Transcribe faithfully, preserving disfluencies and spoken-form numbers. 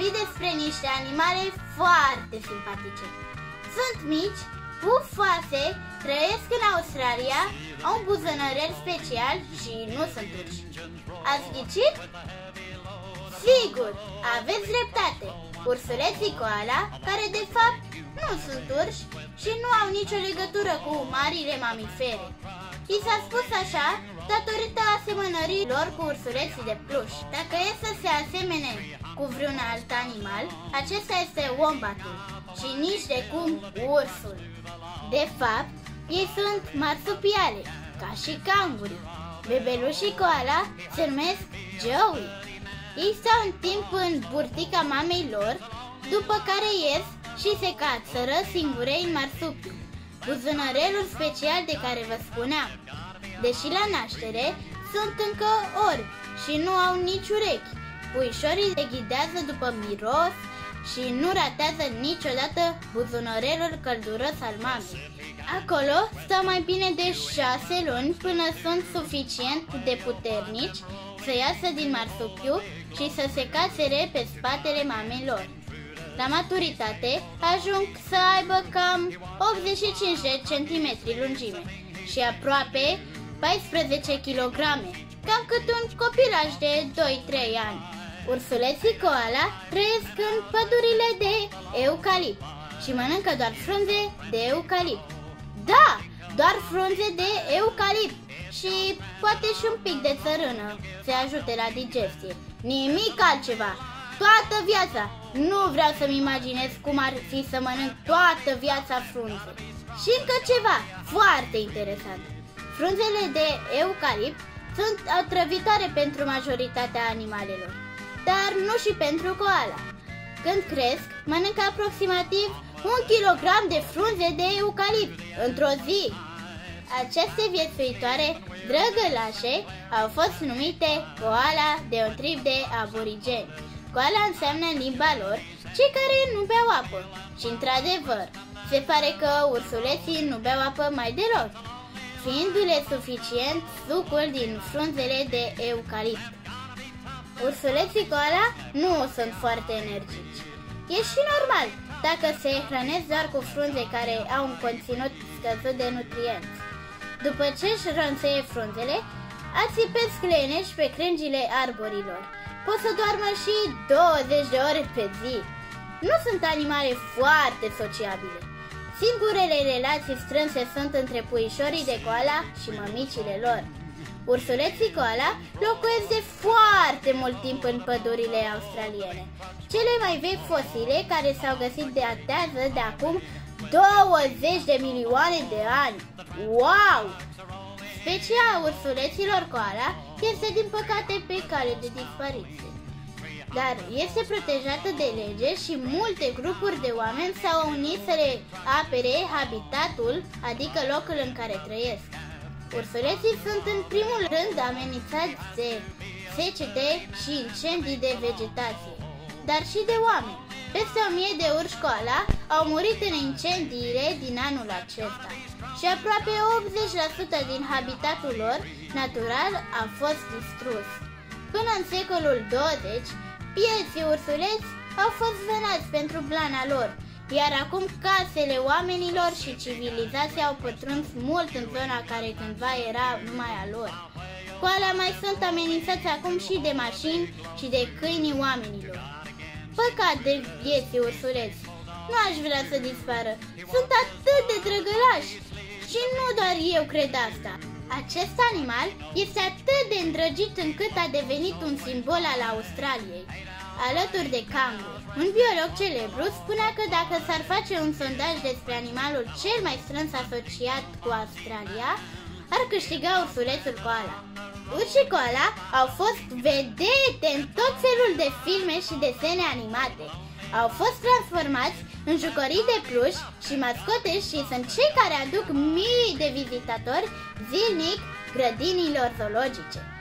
vorbi despre niște animale foarte simpatice. Sunt mici, pufoase, trăiesc în Australia, au un buzănărel special și nu sunt urși. Ați ghicit? Sigur, aveți dreptate! Ursuleții koala, care de fapt nu sunt urși și nu au nicio legătură cu marile mamifere. I s-a spus așa datorită asemănării lor cu ursuleții de pluș. Dacă e să se asemene cu vreun alt animal, acesta este wombatul și nici de cum ursul. De fapt, ei sunt marsupiale, ca și cangurii. Bebelușii koala se numesc Joey. Ei stau un timp în burtica mamei lor, după care ies și se cațără singure în marsupiu, buzunărelul special de care vă spuneam. Deși la naștere sunt încă orbi și nu au nici urechi, puișorii se ghidează după miros și nu ratează niciodată buzunărelul călduros al mamei. Acolo stau mai bine de șase luni până sunt suficient de puternici să iasă din marsupiu și să se cațere pe spatele mamei lor. La maturitate ajung să aibă cam optzeci și cinci de centimetri lungime și aproape paisprezece kilograme, cam cât un copilaj de doi trei ani. Ursuleții koala trăiesc în pădurile de eucalipt și mănâncă doar frunze de eucalipt. Da, doar frunze de eucalipt și poate și un pic de țărână se ajute la digestie. Nimic altceva! Toată viața! Nu vreau să-mi imaginez cum ar fi să mănânc toată viața frunze. Și încă ceva foarte interesant. Frunzele de eucalipt sunt otrăvitoare pentru majoritatea animalelor, dar nu și pentru koala. Când cresc, mănâncă aproximativ un kilogram de frunze de eucalipt într-o zi. Aceste viețuitoare drăgălașe au fost numite koala de un trib de aborigeni. Koala înseamnă în limba lor cei care nu beau apă și, într-adevăr, se pare că ursuleții nu beau apă mai deloc, fiindu-le suficient sucul din frunzele de eucalipt. Ursuleții koala nu sunt foarte energici. E și normal dacă se hrănesc doar cu frunze care au un conținut scăzut de nutrienți. După ce își ronțăie frunzele, ațipesc leneși pe crengile arborilor. Pot să doarmă și douăzeci de ore pe zi. Nu sunt animale foarte sociabile. Singurele relații strânse sunt între puișorii de koala și mămicile lor. Ursuleții koala locuiesc de foarte mult timp în pădurile australiene. Cele mai vechi fosile care s-au găsit datează de acum douăzeci de milioane de ani. Wow! Specia ursuleților koala este din păcate pe cale de dispariție, dar este protejată de lege și multe grupuri de oameni s-au unit să le apere habitatul, adică locul în care trăiesc. Ursuleții sunt în primul rând amenințați de secete și incendii de vegetație, dar și de oameni. Peste o mie de urși koala au murit în incendiile din anul acesta și aproape optzeci la sută din habitatul lor natural a fost distrus. Până în secolul douăzeci, pieții ursuleți au fost vânați pentru blana lor, iar acum casele oamenilor și civilizația au pătruns mult în zona care cândva era numai a lor. Koala mai sunt amenințați acum și de mașini și de câinii oamenilor. Păcat de vieții ursuleți. Nu aș vrea să dispară. Sunt atât de drăgălași. Și nu doar eu cred asta. Acest animal este atât de îndrăgit încât a devenit un simbol al Australiei, alături de canguri. Un biolog celebru spunea că dacă s-ar face un sondaj despre animalul cel mai strâns asociat cu Australia, ar câștiga ursulețul koala. Urșii koala au fost vedete în tot felul de filme și desene animate. Au fost transformați în jucării de pluș și mascote și sunt cei care aduc mii de vizitatori zilnic grădinilor zoologice.